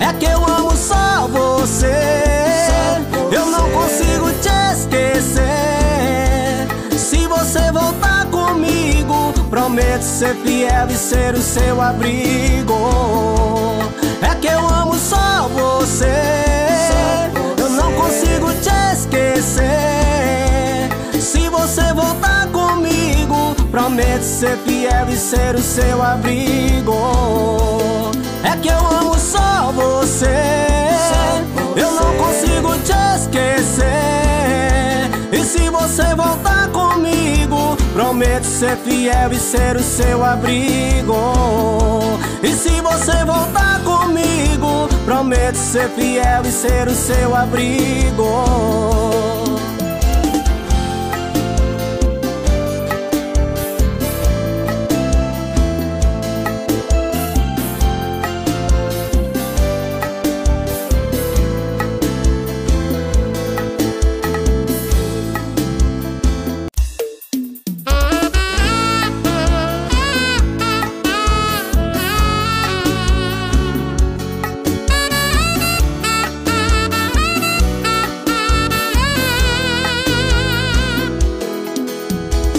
É que eu amo só você, eu não consigo te esquecer. Se você voltar comigo, prometo ser fiel e ser o seu abrigo. É que eu amo só você, ser fiel e ser o seu abrigo. É que eu amo só você, eu não consigo te esquecer. E se você voltar comigo, prometo ser fiel e ser o seu abrigo. E se você voltar comigo, prometo ser fiel e ser o seu abrigo.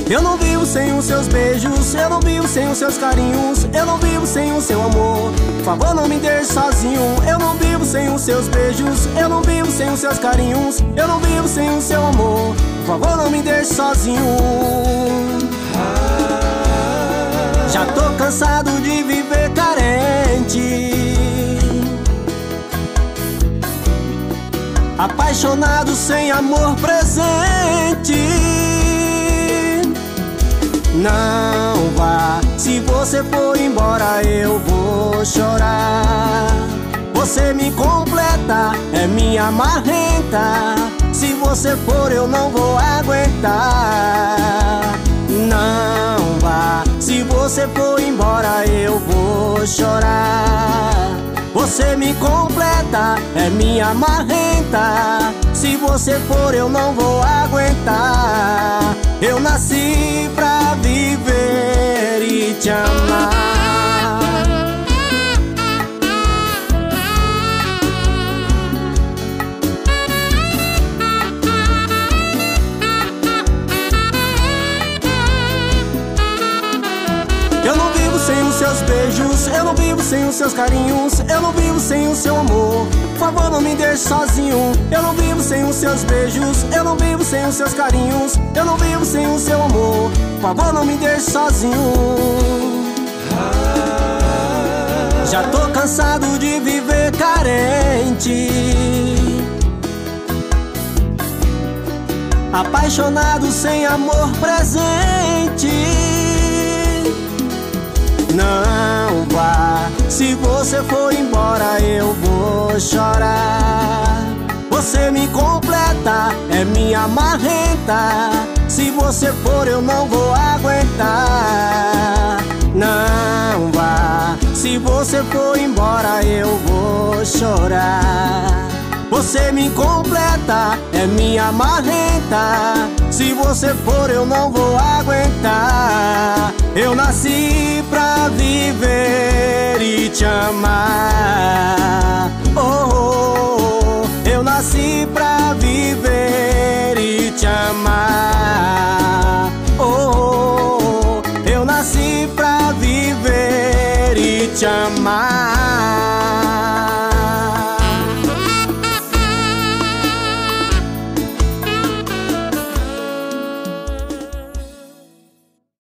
Eu não vivo sem os seus beijos, eu não vivo sem os seus carinhos, eu não vivo sem o seu amor. Por favor, não me deixe sozinho. Eu não vivo sem os seus beijos, eu não vivo sem os seus carinhos, eu não vivo sem o seu amor. Por favor, não me deixe sozinho. Já tô cansado de viver carente, apaixonado sem amor presente. Não vá, se você for embora eu vou chorar. Você me completa, é minha marrenta. Se você for eu não vou aguentar. Não vá, se você for embora eu vou chorar. Você me completa, é minha marrenta. Se você for eu não vou aguentar. Eu nasci pra viver e te amar. Eu não vivo sem os seus beijos, eu não vivo sem os seus carinhos, eu não vivo sem o seu amor. Por favor, não me deixe sozinho. Eu não vivo sem os seus beijos, eu não vivo sem os seus carinhos, eu não vivo sem o seu amor. Por favor, não me deixe sozinho. Já tô cansado de viver carente, apaixonado sem amor presente. Não vá, se você for embora eu vou chorar. Você me completa, é minha marrenta. Se você for eu não vou aguentar. Não vá, se você for embora eu vou chorar. Você me completa, é minha marrenta. Se você for eu não vou aguentar. Eu nasci pra viver e te amar. Oh, oh, oh. Eu nasci pra viver e te amar.